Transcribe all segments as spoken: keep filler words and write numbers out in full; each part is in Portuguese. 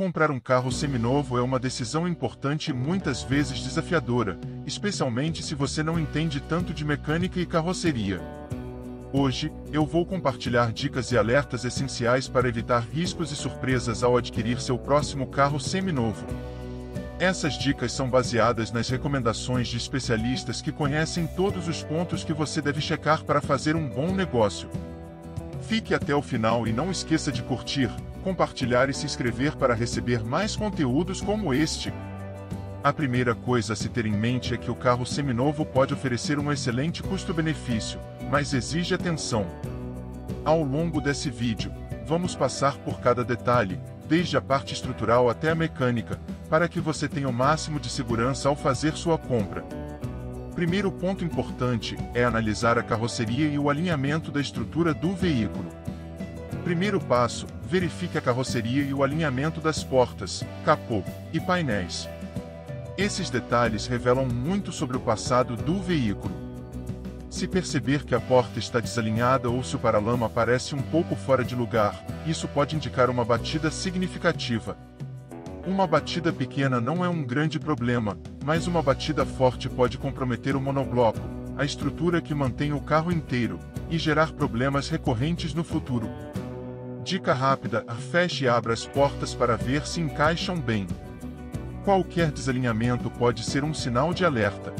Comprar um carro seminovo é uma decisão importante e muitas vezes desafiadora, especialmente se você não entende tanto de mecânica e carroceria. Hoje, eu vou compartilhar dicas e alertas essenciais para evitar riscos e surpresas ao adquirir seu próximo carro seminovo. Essas dicas são baseadas nas recomendações de especialistas que conhecem todos os pontos que você deve checar para fazer um bom negócio. Fique até o final e não esqueça de curtir, compartilhar e se inscrever para receber mais conteúdos como este. A primeira coisa a se ter em mente é que o carro seminovo pode oferecer um excelente custo-benefício, mas exige atenção. Ao longo desse vídeo, vamos passar por cada detalhe, desde a parte estrutural até a mecânica, para que você tenha o máximo de segurança ao fazer sua compra. Primeiro ponto importante é analisar a carroceria e o alinhamento da estrutura do veículo. Primeiro passo, verifique a carroceria e o alinhamento das portas, capô e painéis. Esses detalhes revelam muito sobre o passado do veículo. Se perceber que a porta está desalinhada ou se o paralama parece um pouco fora de lugar, isso pode indicar uma batida significativa. Uma batida pequena não é um grande problema, mas uma batida forte pode comprometer o monobloco, a estrutura que mantém o carro inteiro, e gerar problemas recorrentes no futuro. Dica rápida: feche e abra as portas para ver se encaixam bem. Qualquer desalinhamento pode ser um sinal de alerta.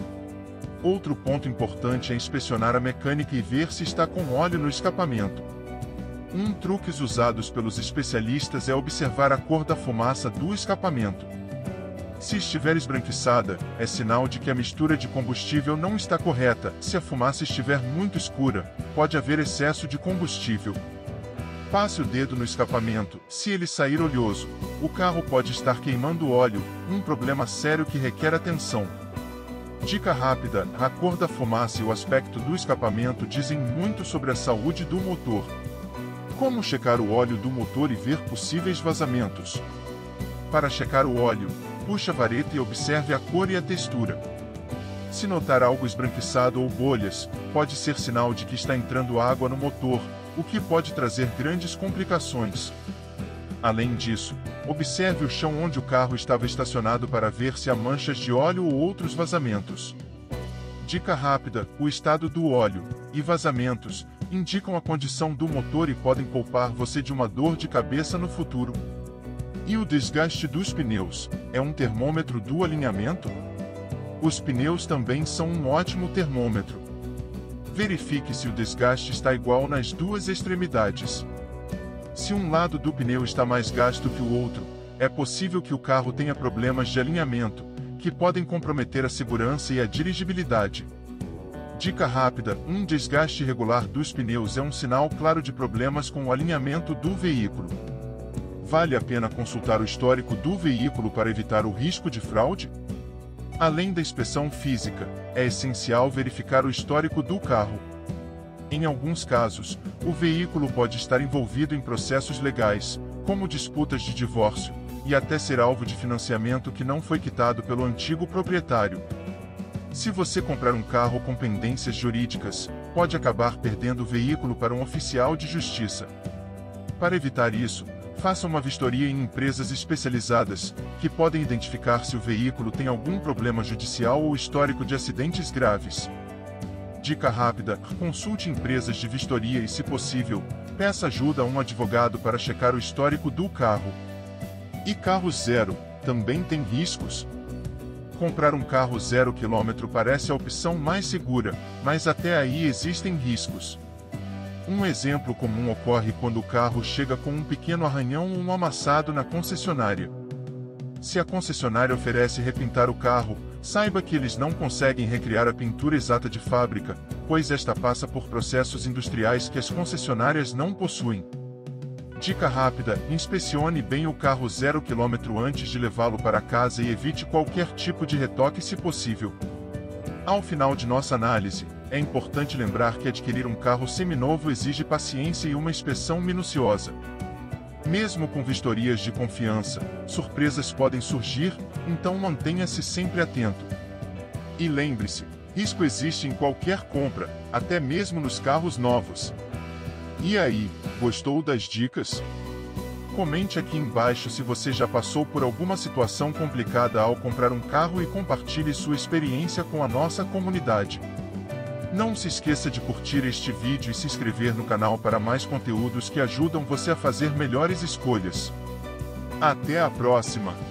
Outro ponto importante é inspecionar a mecânica e ver se está com óleo no escapamento. Um truque usado pelos especialistas é observar a cor da fumaça do escapamento. Se estiver esbranquiçada, é sinal de que a mistura de combustível não está correta. Se a fumaça estiver muito escura, pode haver excesso de combustível. Passe o dedo no escapamento. Se ele sair oleoso, o carro pode estar queimando óleo, um problema sério que requer atenção. Dica rápida: a cor da fumaça e o aspecto do escapamento dizem muito sobre a saúde do motor. Como checar o óleo do motor e ver possíveis vazamentos? Para checar o óleo, puxe a vareta e observe a cor e a textura. Se notar algo esbranquiçado ou bolhas, pode ser sinal de que está entrando água no motor, o que pode trazer grandes complicações. Além disso, observe o chão onde o carro estava estacionado para ver se há manchas de óleo ou outros vazamentos. Dica rápida: o estado do óleo e vazamentos indicam a condição do motor e podem poupar você de uma dor de cabeça no futuro. E o desgaste dos pneus é um termômetro do alinhamento? Os pneus também são um ótimo termômetro. Verifique se o desgaste está igual nas duas extremidades. Se um lado do pneu está mais gasto que o outro, é possível que o carro tenha problemas de alinhamento, que podem comprometer a segurança e a dirigibilidade. Dica rápida: um desgaste irregular dos pneus é um sinal claro de problemas com o alinhamento do veículo. Vale a pena consultar o histórico do veículo para evitar o risco de fraude? Além da inspeção física, é essencial verificar o histórico do carro. Em alguns casos, o veículo pode estar envolvido em processos legais, como disputas de divórcio, e até ser alvo de financiamento que não foi quitado pelo antigo proprietário. Se você comprar um carro com pendências jurídicas, pode acabar perdendo o veículo para um oficial de justiça. Para evitar isso, faça uma vistoria em empresas especializadas, que podem identificar se o veículo tem algum problema judicial ou histórico de acidentes graves. Dica rápida: consulte empresas de vistoria e, se possível, peça ajuda a um advogado para checar o histórico do carro. E carro zero também tem riscos? Comprar um carro zero quilômetro parece a opção mais segura, mas até aí existem riscos. Um exemplo comum ocorre quando o carro chega com um pequeno arranhão ou um amassado na concessionária. Se a concessionária oferece repintar o carro, saiba que eles não conseguem recriar a pintura exata de fábrica, pois esta passa por processos industriais que as concessionárias não possuem. Dica rápida: inspecione bem o carro zero quilômetro antes de levá-lo para casa e evite qualquer tipo de retoque se possível. Ao final de nossa análise, é importante lembrar que adquirir um carro seminovo exige paciência e uma inspeção minuciosa. Mesmo com vistorias de confiança, surpresas podem surgir, então mantenha-se sempre atento. E lembre-se, risco existe em qualquer compra, até mesmo nos carros novos. E aí, gostou das dicas? Comente aqui embaixo se você já passou por alguma situação complicada ao comprar um carro e compartilhe sua experiência com a nossa comunidade. Não se esqueça de curtir este vídeo e se inscrever no canal para mais conteúdos que ajudam você a fazer melhores escolhas. Até a próxima!